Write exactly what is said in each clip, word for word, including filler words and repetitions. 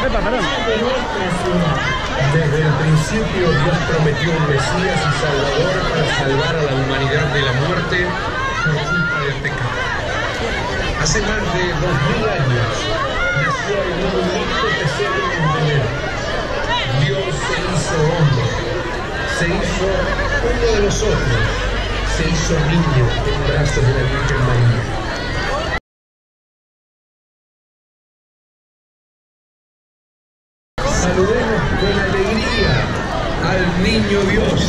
Epa, perdón. Desde el principio Dios prometió un Mesías y Salvador para salvar a la humanidad de la muerte por culpa del pecado. Hace más de dos mil años nació el movimiento que se denominó Dios se hizo hombre, se hizo uno de nosotros, se hizo niño en brazos de la Virgen María. Saludemos con alegría al niño Dios.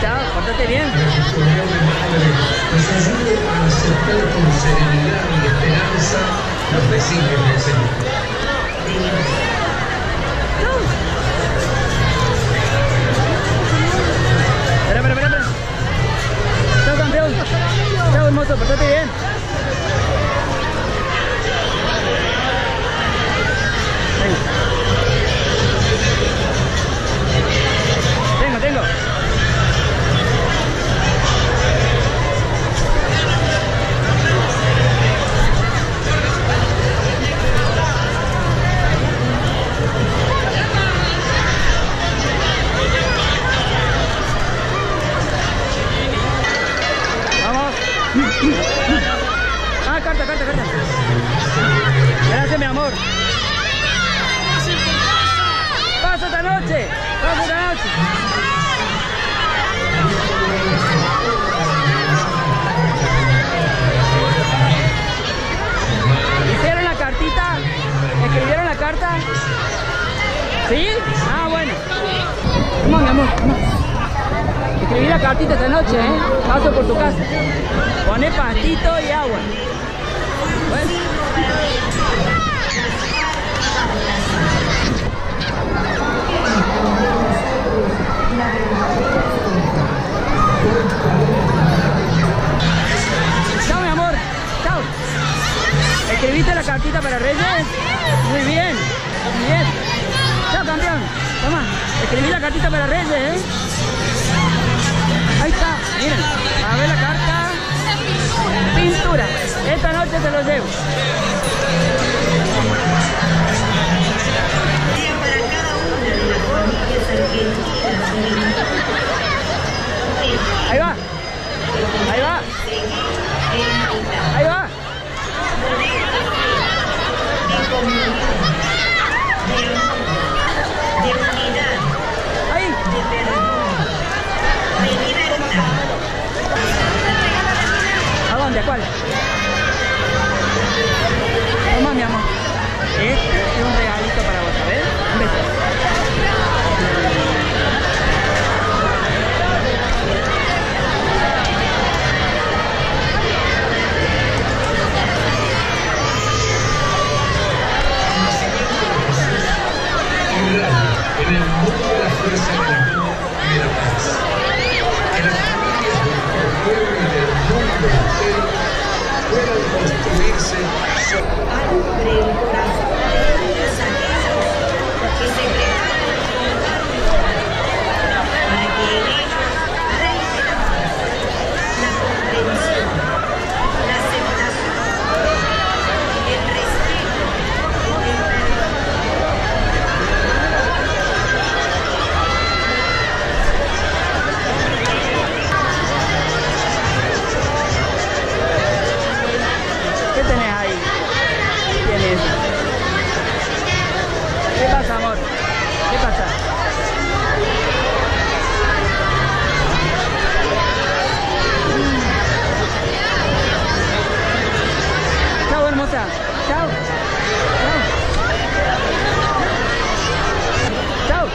Chao, because they see you and they say, espera, espera, espera. Chao, campeón. Chao, hermoso, portate bien. Tengo, tengo. Ah, corta, corta, corta. Gracias, mi amor. Pasa esta noche. Pasa esta noche. ¿Hicieron la cartita? ¿Escribieron la carta? ¿Sí? Ah, bueno. Vamos, mi amor, vamos. Escribí la cartita esta noche, ¿eh? Paso por tu casa. Pone pastito y agua. Bueno. Chao, mi amor. Chao. ¿Escribiste la cartita para Reyes? Muy bien. Muy bien. Chao, campeón. Toma. Escribí la cartita para Reyes, ¿eh? Ahí está, miren, a ver la carta, pintura, esta noche se los llevo. Ahí va, ahí va, ahí va. ¿Cuál? Toma, mi amor. Este es un regalito para vos, a ver. Un beso. En el mundo de la fuerza y la amor y la paz. En las familias del pueblo y del mundo entero. Puedan construirse algo de que se crearon para que ellos reinan la comprensión, la aceptación, el respeto, el amor. ¿Qué pasa? Chao, hermosa. Chao. Chao. Chao. Chao.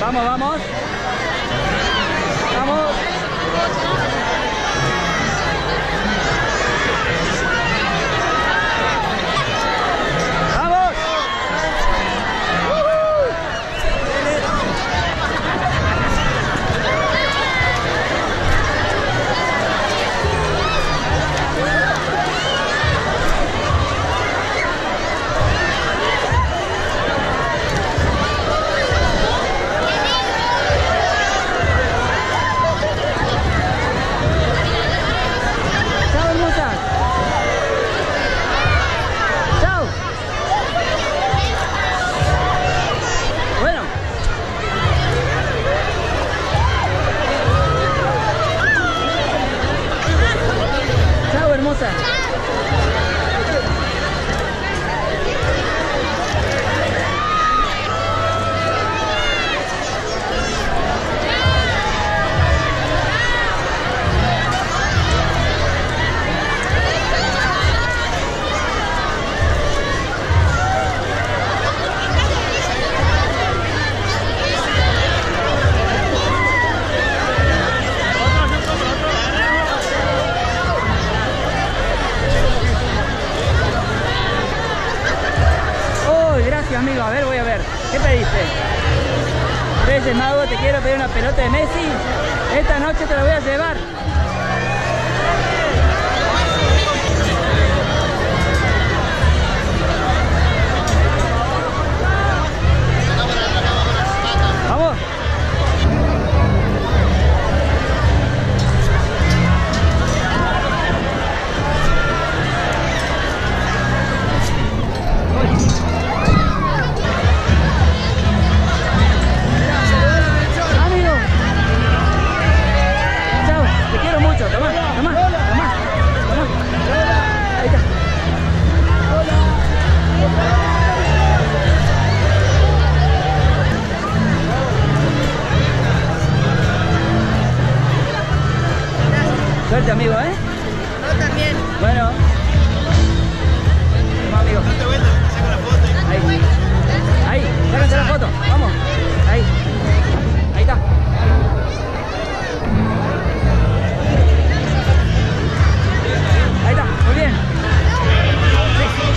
Vamos, vamos. Vamos. Vamos. bueno, a ver, voy a ver. ¿Qué pediste? Reyes Magos, te quiero pedir una pelota de Messi. Esta noche te la voy a llevar. Suerte, amigo, ¿eh? No, también. Bueno. Vamos, amigo. No te vueltas, saca la foto. Ahí. Ahí, sácate la foto. Vamos. Ahí. Ahí está. Ahí está, muy bien. Sí.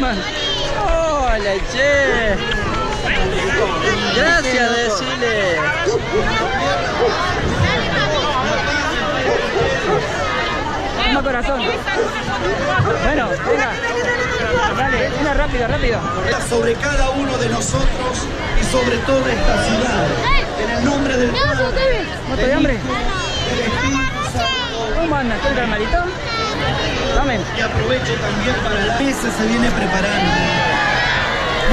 Vale. Hola, che. Gracias, decile. Toma, corazón. Bueno, venga. Dale, una rápida, rápida. Sobre cada uno de nosotros y sobre toda esta ciudad. En el nombre del Padre. ¿No te de hambre? ¿Cómo andas? ¿Tú el hermanito? Y aprovecho también para la mesa, se viene preparando.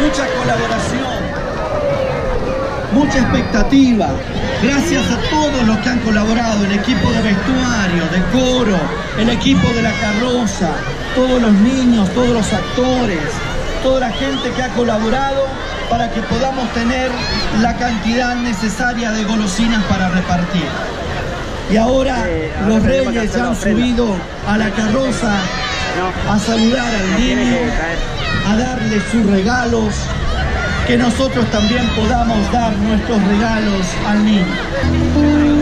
Mucha colaboración, mucha expectativa. Gracias a todos los que han colaborado, el equipo de vestuario, de coro, el equipo de la carroza, todos los niños, todos los actores, toda la gente que ha colaborado para que podamos tener la cantidad necesaria de golosinas para repartir. Y ahora eh, los reyes ya han subido a la carroza no, a saludar al no niño, a darle sus regalos, que nosotros también podamos dar nuestros regalos al niño.